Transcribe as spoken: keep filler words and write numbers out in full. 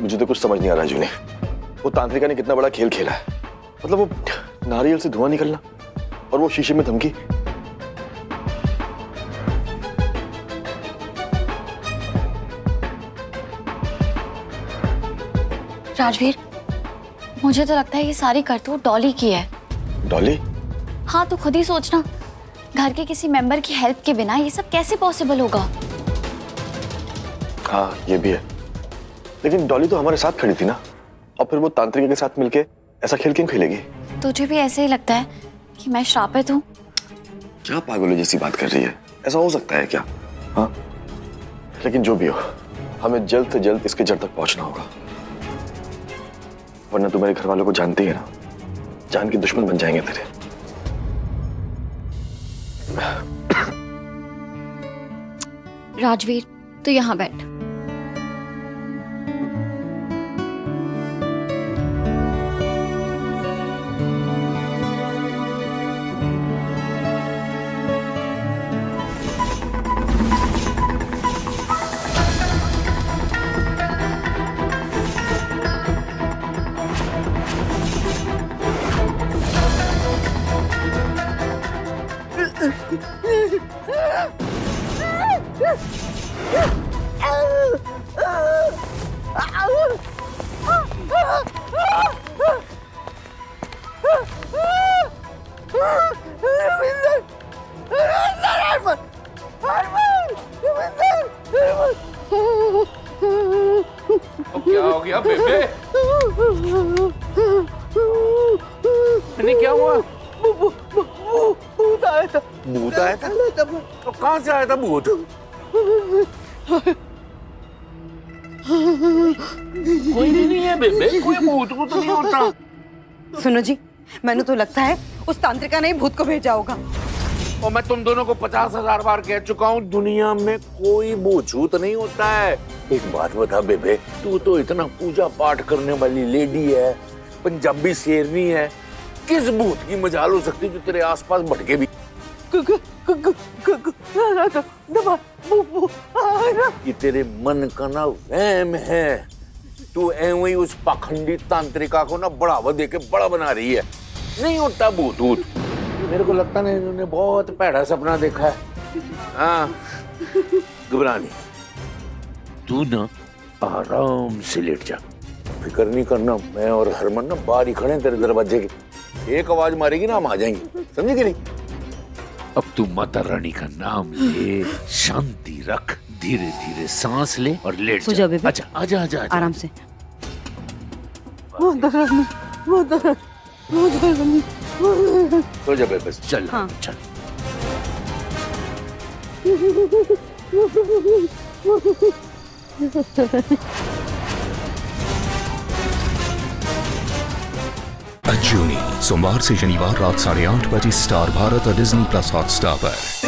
मुझे तो कुछ समझ नहीं आ रहा अजूनी। वो तांत्रिका ने कितना बड़ा खेल खेला है, मतलब वो नारियल से धुआं निकलना और वो शीशे में धमकी। राजवीर, मुझे तो लगता है ये सारी करतूत डॉली की है। डॉली? हाँ, तो खुद ही सोचना, घर के किसी मेंबर की हेल्प के बिना ये सब कैसे पॉसिबल होगा। हाँ, ये भी है, लेकिन डॉली तो हमारे साथ खड़ी थी ना, और फिर वो तांत्रिक के साथ मिलके ऐसा खेल क्यों खेलेगी? तुझे भी ऐसे ही लगता है कि मैं श्रापित हूँ? क्या पागलों जैसी बात कर रही है, ऐसा हो सकता है क्या? हाँ, लेकिन जो भी हो, हमें जल्द से जल्द इसके जड़ तक पहुँचना होगा, वरना तुम्हारे घर वालों को जानती है ना, जान के दुश्मन बन जाएंगे तेरे। राजवीर, तू यहाँ बैठ। क्या हो गया बेबे? क्या हुआ? भूत आया था। भूत आया था? तो कहाँ से आया था भूत? कोई नहीं है बेबे, कोई भूत को तो नहीं होता। सुनो जी, मैंने तो लगता है उस तांत्रिका ने भूत को भेजा होगा। और मैं तुम दोनों को पचास हजार बार कह चुका हूँ, दुनिया में कोई भूत नहीं होता है। एक बात बता बेबे, तू तो इतना पूजा पाठ करने वाली लेडी है, पंजाबी शेरनी है, किस भूत की मजाल हो सकती जो तेरे आसपास भटके भी? ये तेरे मन का ना वहम है, तू ऐ उस पाखंडी तांत्रिका को ना बढ़ावा देके बड़ा बना रही है। नहीं होता भूत भूत, मेरे को लगता नहीं, उन्होंने बहुत पैड़ा सपना देखा है। हाँ, घबरानी, तू ना आराम से लेट जा, फिक्र नहीं करना। मैं और हरमन ना बाहर ही खड़े तेरे दरवाजे के, एक आवाज मारेगी ना हम आ जाएंगे, समझे कि नहीं? अब तू माता रानी का नाम ले, शांति रख, धीरे धीरे सांस ले और लेट जा। अच्छा, आजा आजा आराम से। बस चल। हाँ, चल। अजूनी, सोमवार से शनिवार रात साढ़े आठ बजे स्टार भारत और डिज्नी प्लस हॉटस्टार पर।